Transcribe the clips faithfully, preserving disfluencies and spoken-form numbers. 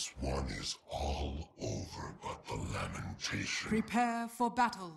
This one is all over but the lamentation. Prepare for battle.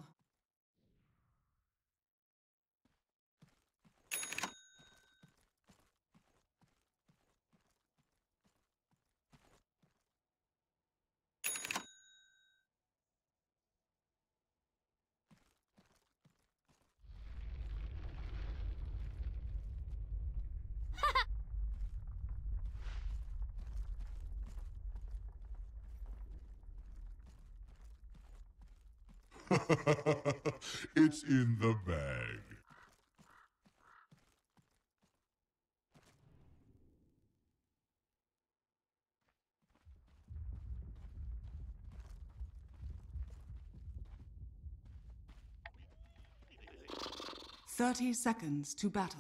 It's in the bag. Thirty seconds to battle.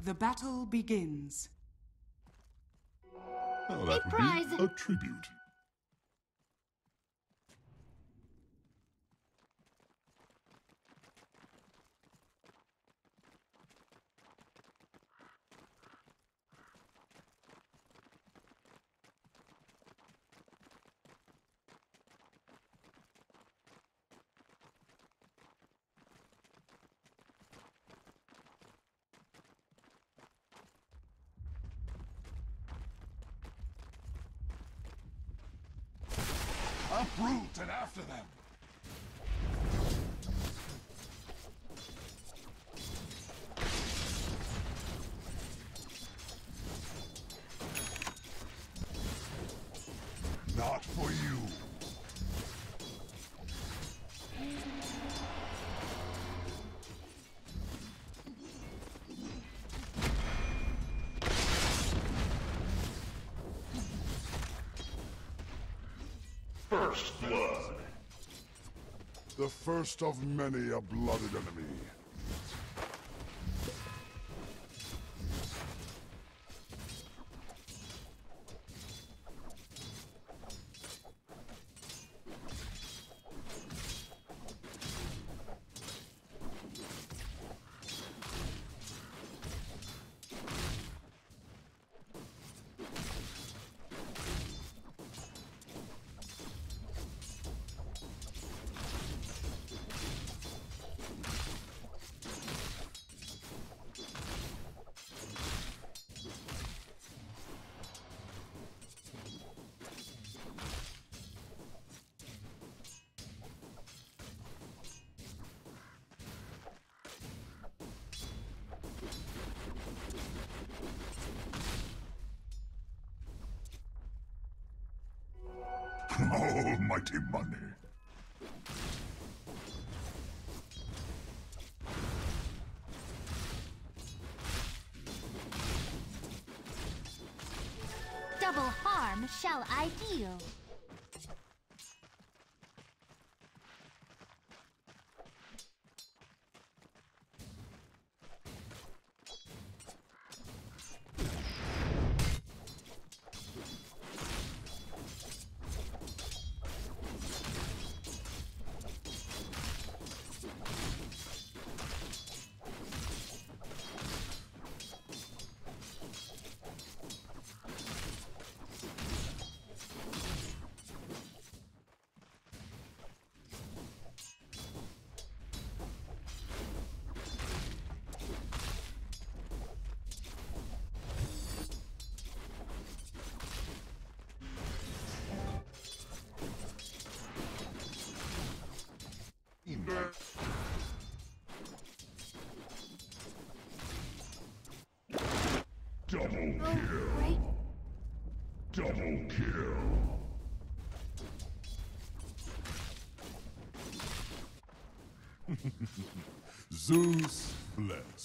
The battle begins. Oh, that would be a tribute. Uproot and after them! Not for you! First blood. The first of many a blooded enemy. Almighty money. Double harm shall I deal. Double kill. Oh, right. Double kill. Zeus bless.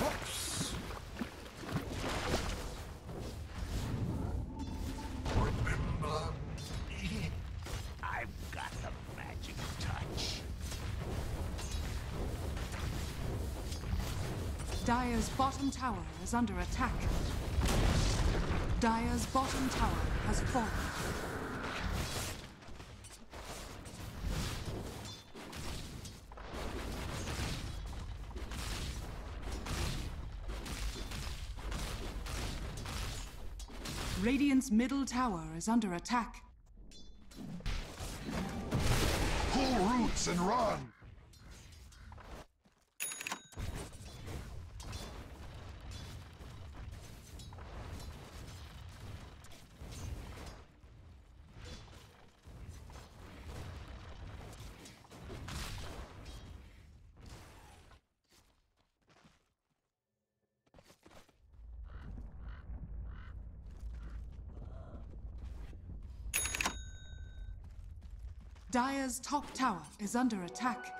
Oops. Remember me. I've got the magic touch. Dire's bottom tower is under attack. Dire's bottom tower has fallen. Radiant's middle tower is under attack. Pull roots and run! Dire's top tower is under attack.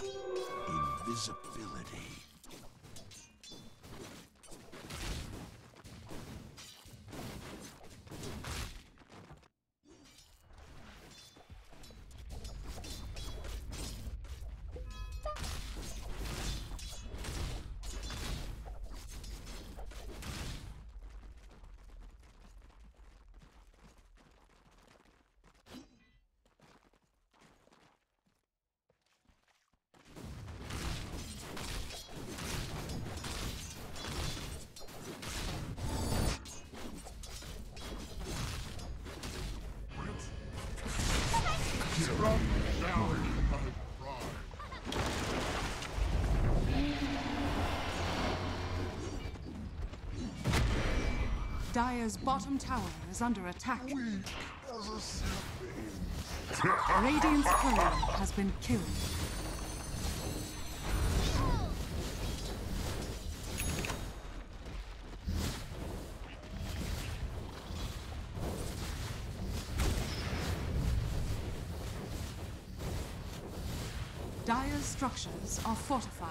Invisibility. Dire's bottom tower is under attack. Radiant's courier has been killed. Dire's structures are fortified.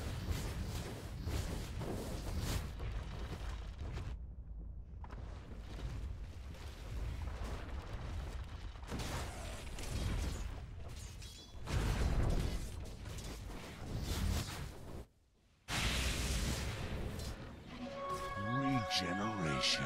Regeneration.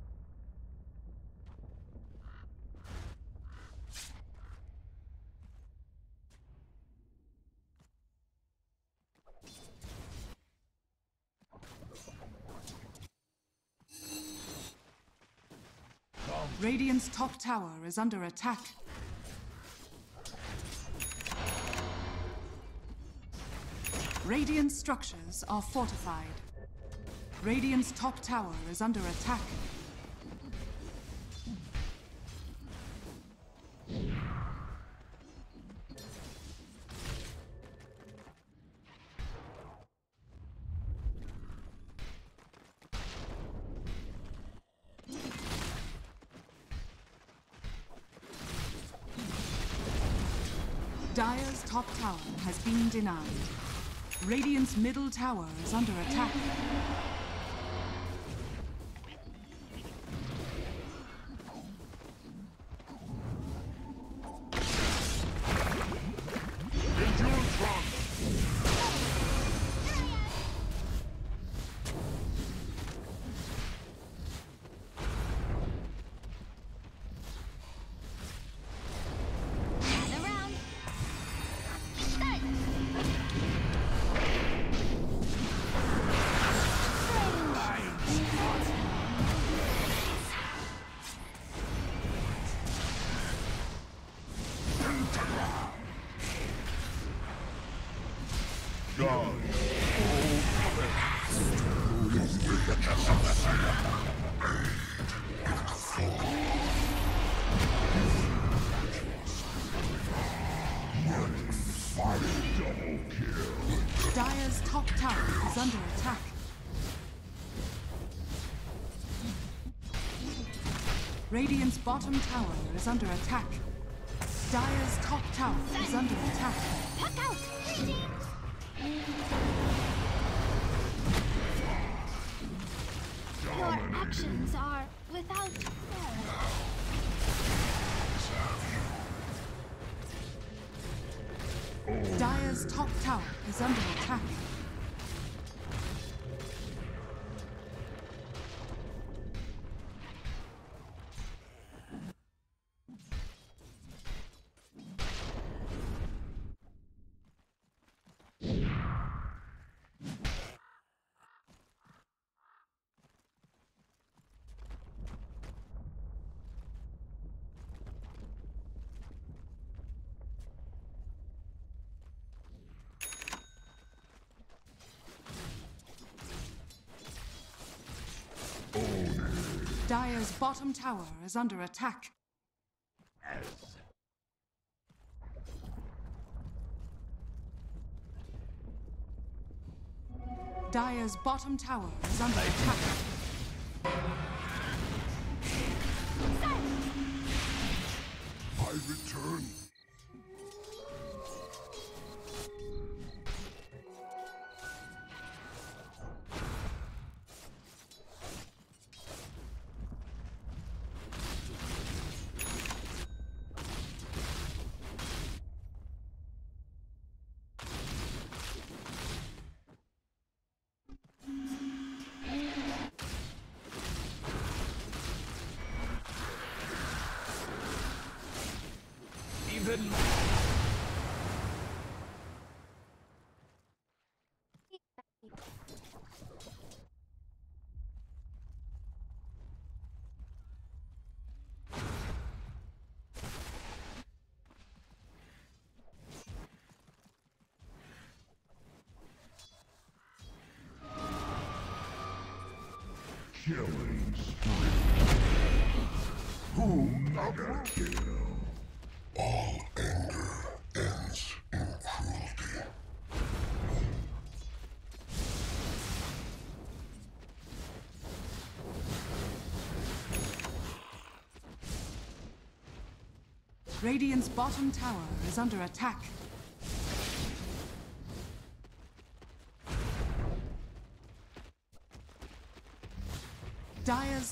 Radiant's top tower is under attack. Radiant structures are fortified. Radiant's top tower is under attack. Dire's top tower has been denied. Radiant's middle tower is under attack. Dire's top tower is under attack. Radiant's bottom tower is under attack. Dire's top tower is under attack. Puck out! Your actions are without merit. Dire's top tower is under attack. Dire's bottom tower is under attack. Dire's bottom tower is under attack. I return. Killing spree. Whom other kill? All anger ends in cruelty. Radiant's bottom tower is under attack. Dire's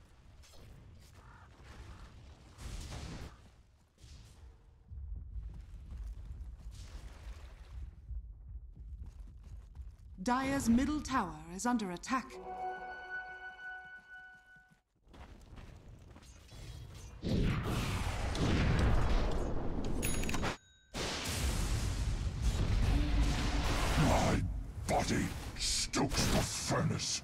Dire's middle tower is under attack. My body stokes the furnace.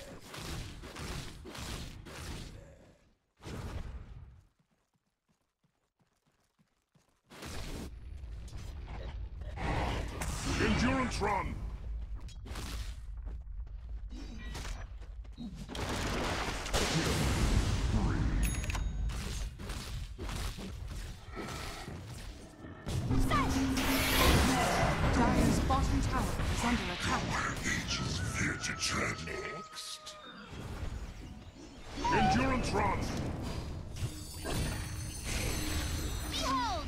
Endurance run! Next. Endurance run. Behold.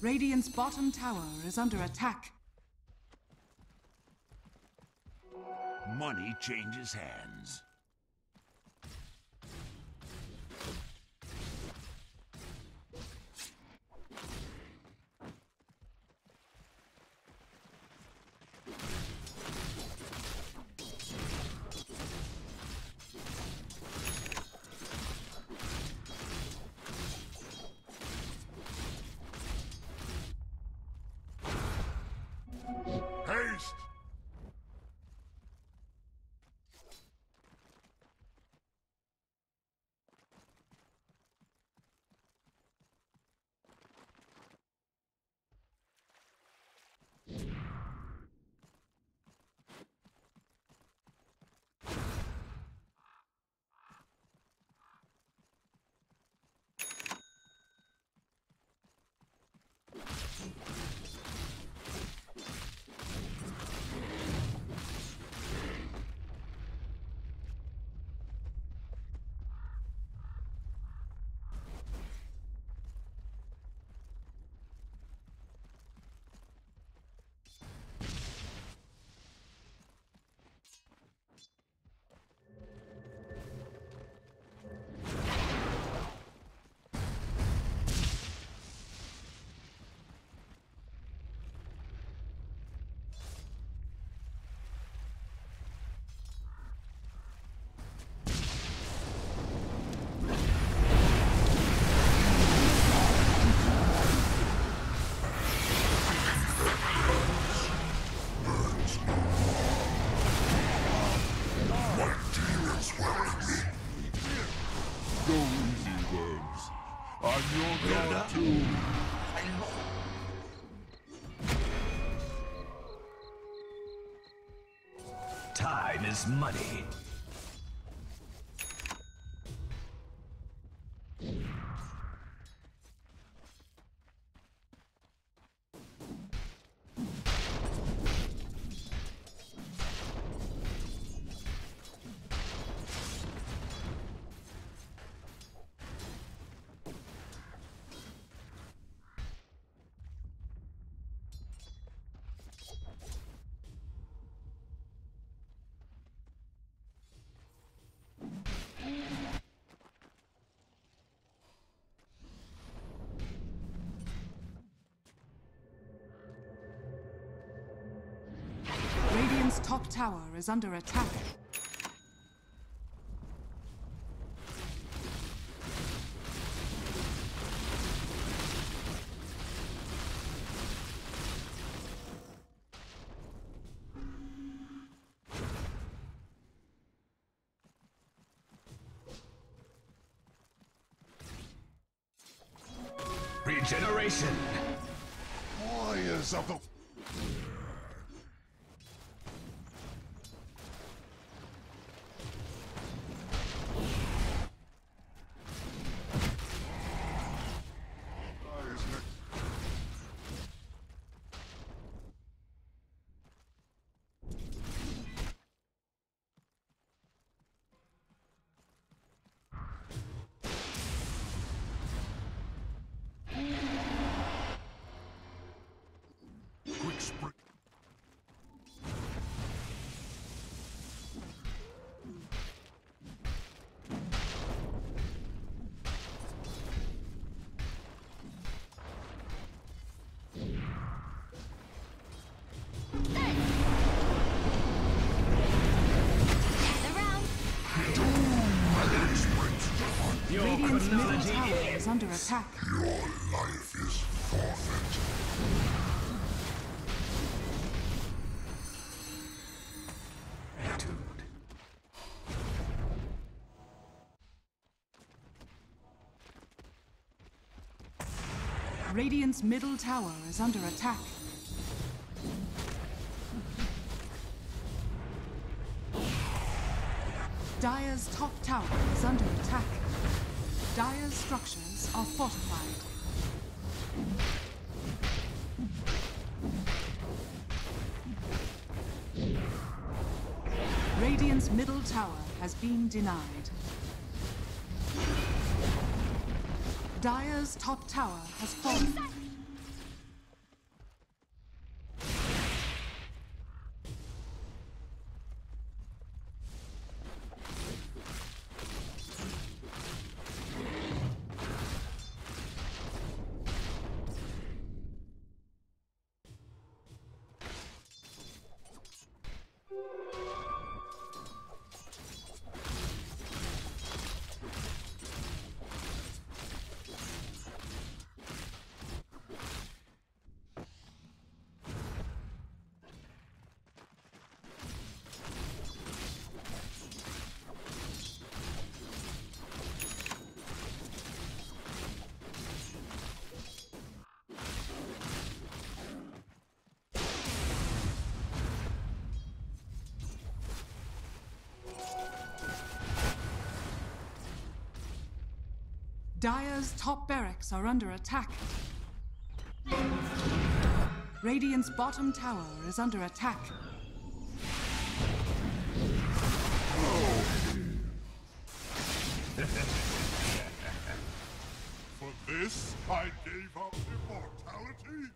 Radiant's bottom tower is under attack. Money changes hands. Time is money. top tower is under attack. Regeneration. Warriors of the... Radiant's middle tower is under attack. Your life is forfeit. Attitude. Radiant's middle tower is under attack. Dire's top tower is under attack. Dire's structures are fortified. Radiant's middle tower has been denied. Dire's top tower has fallen. Dire's top barracks are under attack. Radiant's bottom tower is under attack. For this, I gave up immortality.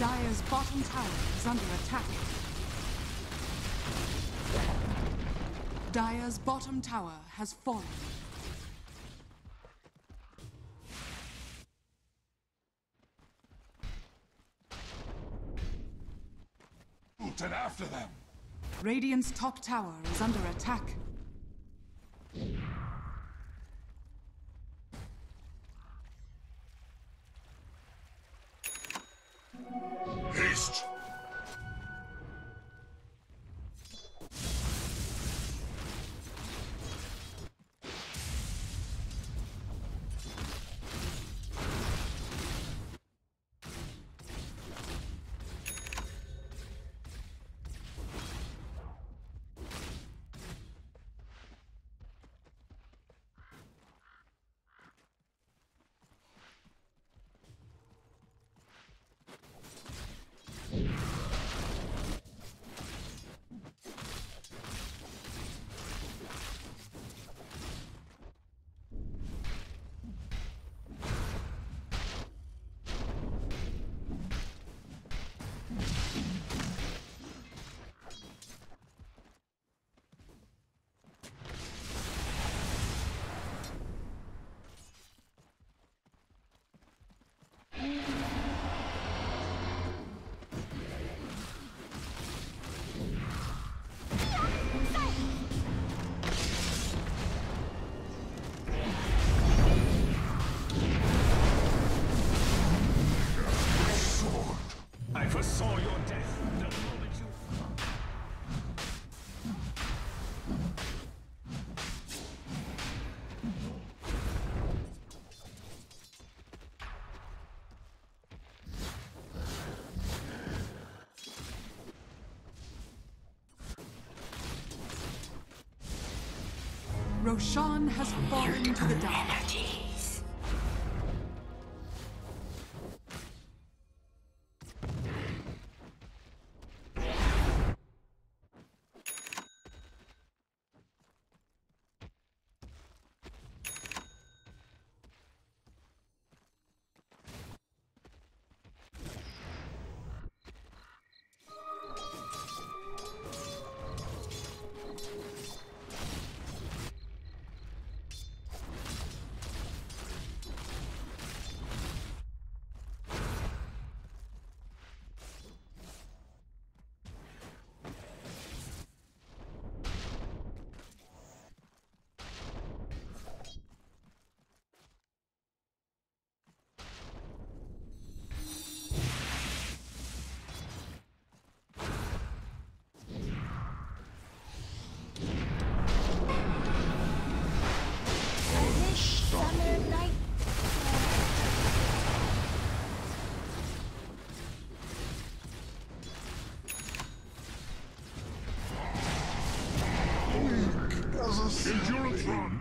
Dire's bottom tower is under attack. Dire's bottom tower has fallen. And after them. Radiant's top tower is under attack. Haste! Roshan has fallen to the dark. Endurance run!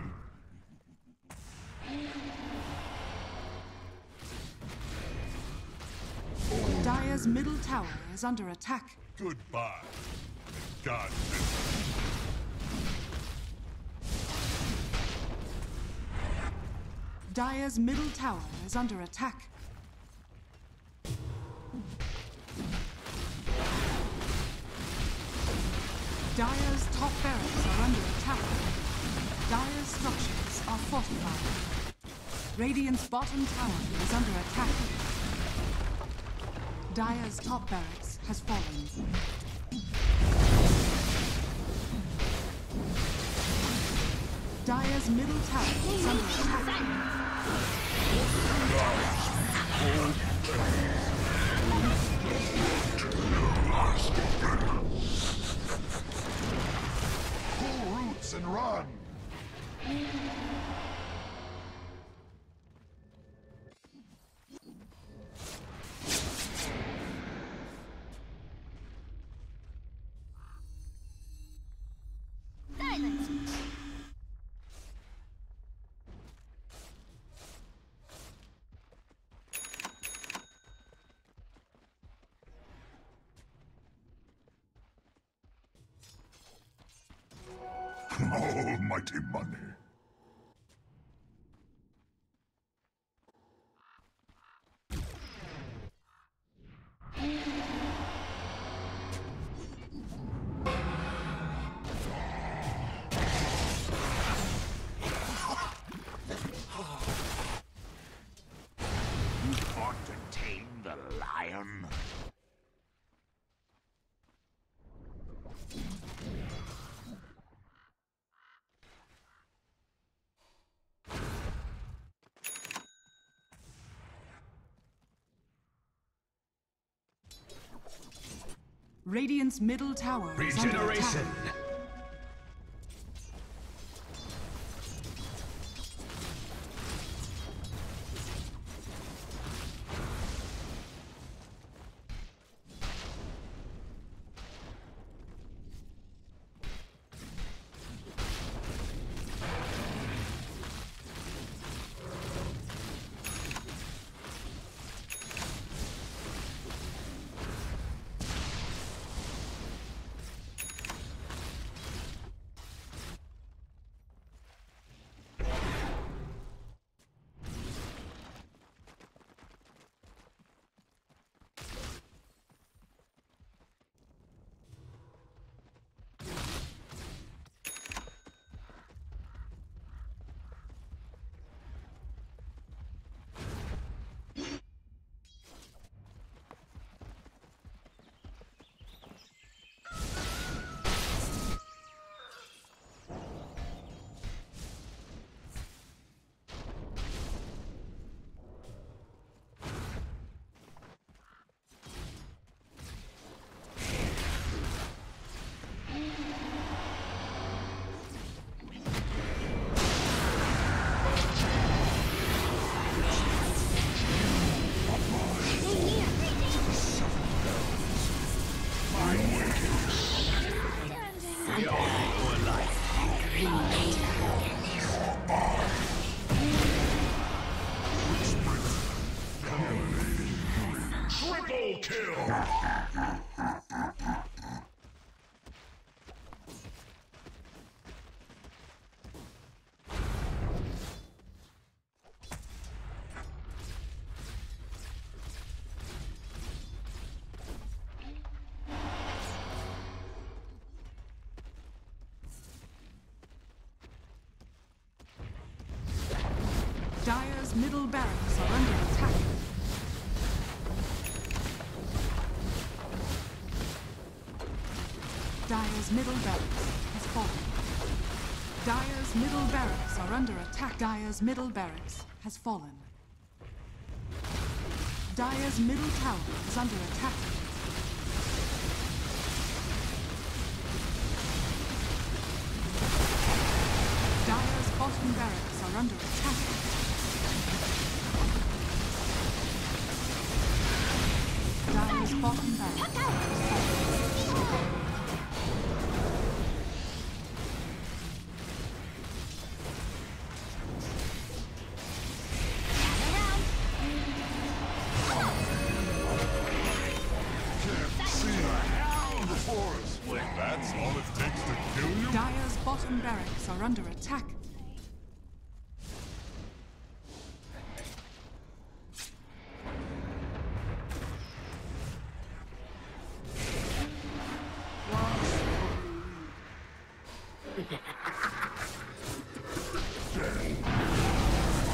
Dire's middle tower is under attack. Goodbye. God. Dire's middle tower is under attack. Dire's top barracks are under attack. Dire's structures are fortified. Radiant's bottom tower is under attack. Dire's top barracks has fallen. Dire's middle tower is under attack. And run! Almighty money. You ought to tame the lion. Radiant's middle tower is under attack. Regeneration! Dire's middle barracks are under attack. Dire's middle barracks has fallen. Dire's middle barracks are under attack. Dire's middle barracks has fallen. Dire's middle tower is under attack. Dire's bottom barracks are under attack. Bottom back. Can't see a hell before us. Like that's all it takes to kill you? Dire's bottom barracks are under attack. Dire's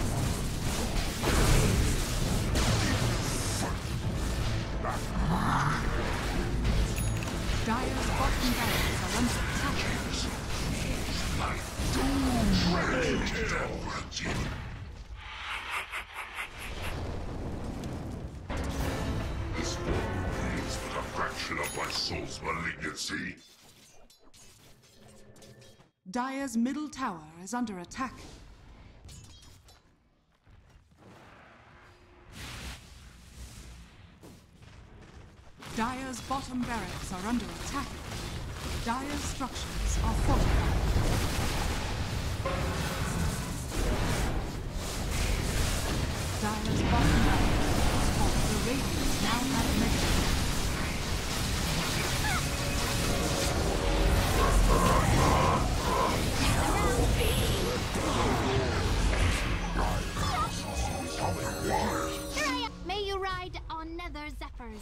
middle tower is under attack. Dire's bottom barracks are under attack. Dire's structures are fortified. Dire's bottom barracks are fortified. The Radiant now have measure. May you ride on nether zephyrs.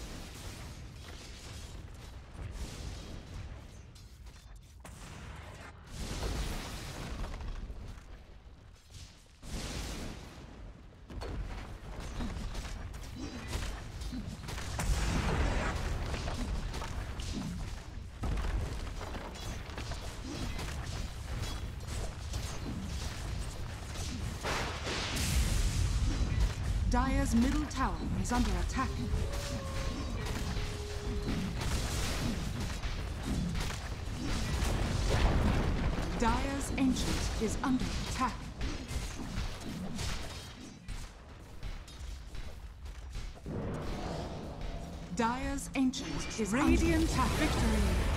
Dire's middle tower is under attack. Dire's ancient is under attack. Dire's ancient is radiant under attack. Victory.